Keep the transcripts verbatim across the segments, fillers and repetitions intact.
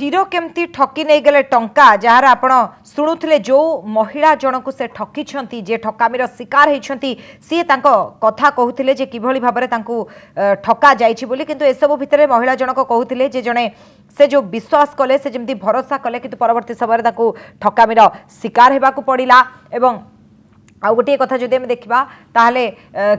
हिरो केमती ठकी नहीं गले टंका जार आपण शुणुले जो महिला जनक से ठकी जे ठकामीर शिकार होती सी कथा कहते कि भाव में ठका जाइए बोली किंतु एसबू भितर महिला जनक कहते जे जड़े से जो विश्वास कले से जमी भरोसा कले किंतु परवर्ती समय ठकामीर शिकार होगा पड़ा एवं आ गोटे कथा जदि आम देखा ताहले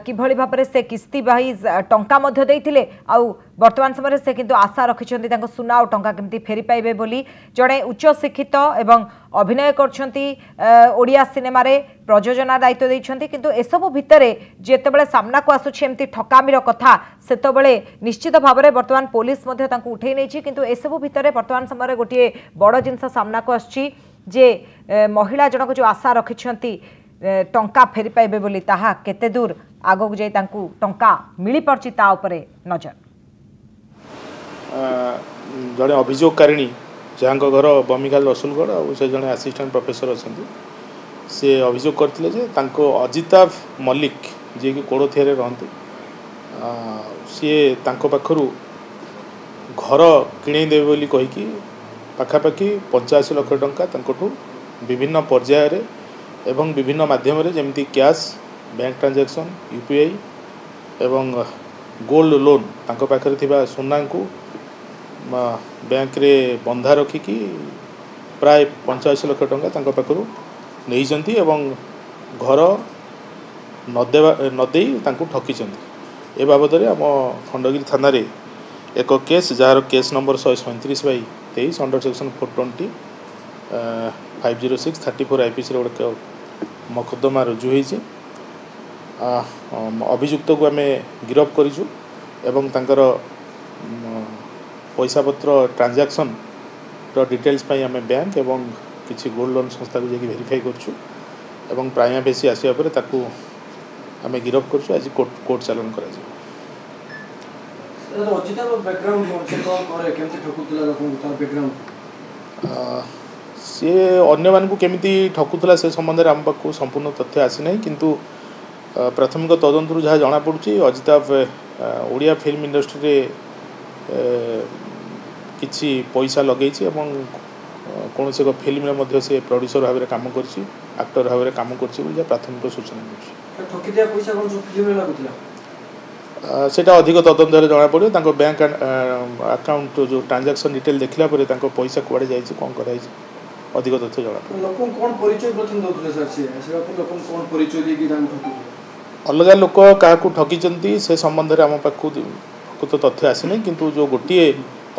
कि भाव में से किस्ती बाही टंका आ वर्तमान समय से किंतु आशा रखिंट सुना और टंका केमती फेरी पाइबे बोली जड़े उच्च शिक्षित एवं अभिनय करिया सिनेमार प्रयोजना दायित्व देते किंतु एसबू भितर जितेबाला सामना को आसूची एमती ठकामीर कथा सेतबे निश्चित भाव में बर्तमान पुलिस उठे नहीं किंतु एसबू भितर वर्तमान समय गोटे बड़ जिनस सामना को आसछि जे महिला जनक जो आशा रखिंट टंका फेरी पाइबे बोली ताहा केते दूर आगक जाई तांकू टंका मिली परची ता उपरे नजर जड़े अभियोगकारिणी जहाँ घर बमिखाल रसुलगढ़ और से जड़े आसिस्टेंट प्रोफेसर अच्छा से अभियोग करते अजिताभ मल्लिक जी की कोड़ोथिया रहते सी पाखु घर किणईदेवे बोली कहीकि पखापाखि पचासी लाख टंका विभिन्न पर्यायर एवं विभिन्न माध्यम रे जमती कैश बैंक ट्रांजैक्शन यूपीआई एवं गोल्ड लोन तांको पाखरे थिबा सोना को बैंक रे बंधा रखिकी प्राय पचास लाख टंका तांको पाखरु नेई जंती एवं घर नदेवा नदेई तांको ठकी जंती ए बाबद रे हम खंडगिरी थाना रे एक केस जार केस नंबर एक सौ सैंतीस बाई तेईस अंडर सेक्शन चार सौ बीस five zero six thirty four IPC गोटे मकदमा रुजु होती अभियुक्त को आम गिरफ करूँ एवं तर पैसा पत्र ट्रांजैक्शन डिटेल्स आम बैंक एवं किसी गोल्ड लोन संस्था को जाकि वेरीफाई करूँ प्राइमा फेसी आसवा पर आम गिरफ करूँ आज कोर्ट कोर्ट चालन कर सी अन्न मानू केमी ठकुला से संबंध में आम पाखु संपूर्ण तथ्य आसी ना किंतु प्राथमिक तदंतर जहाँ जमापड़ी अजिताभ ओडिया फिल्म इंडस्ट्री रे किसी पैसा लगे कौन से फिल्म से प्रोड्यूसर भाव में काम कर एक्टर भाव में काम कर प्राथमिक सूचना सेटा अधिक तदंत जमापड़े बैंक आकाउंट जो ट्रांजैक्शन डिटेल देखला पैसा कौड़े जाए कौन कर अधिक तथ्य जमा अलग लोक क्या ठकी से संबंध में आम पाखु तो तथ्य आसना किंतु जो गोटे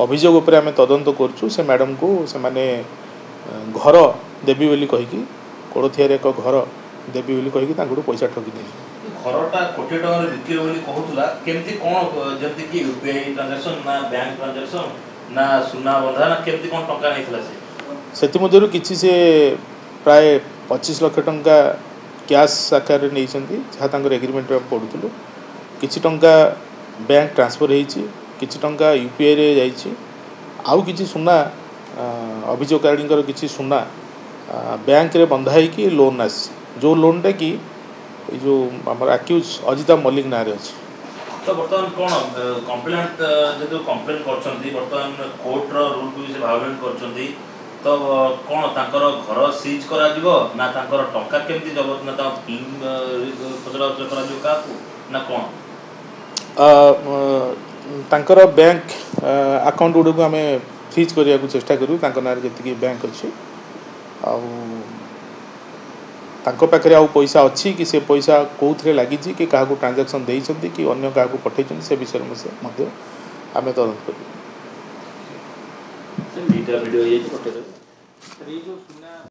अभियोग तदंत करूँ से मैडम को से घर देवी बोली कहीकि कोड़ोथिया एक घर देवी बोली कहीकि पैसा ठकी देइछि सेमु किसी से प्राय पच्चीस लाख टंका कैश आकार नहीं जहाँ एग्रीमेंट पढ़ुलु किसी टंका बैंक ट्रांसफर होती किसी टंका यूपीआई रे जाइए आउ कि सुना अभियोगकारिणी किसी सुना बैंक रे बंधा होगी लोन आसी जो लोन टा कि जो आम आक्यूज अजिता मल्लिक ना अच्छे तो बर्तमान कौन कंप्लेंट जो कंप्लेन कर कोर्टर रूल को भी भावलेट कर तो कौन तांकर घर सीज करा जीवो ना तांकर टंका केमती जबत ना ता टीम पचरा पचरा करा जीवो का को ना कौन अ तांकर बैंक अकाउंट उडो को हमें फ्रीज करिया को चेष्टा करू तांकर नार जति बैंक अछि आ तांको पकरे आ पैसा अछि कि से पैसा कोथरे लागी जी कि काहा को ट्रांजैक्शन देई छथि कि अन्य काहा को पठै छथि से विषय में मध्य हमें तदंत करू वीडियो ये छोटे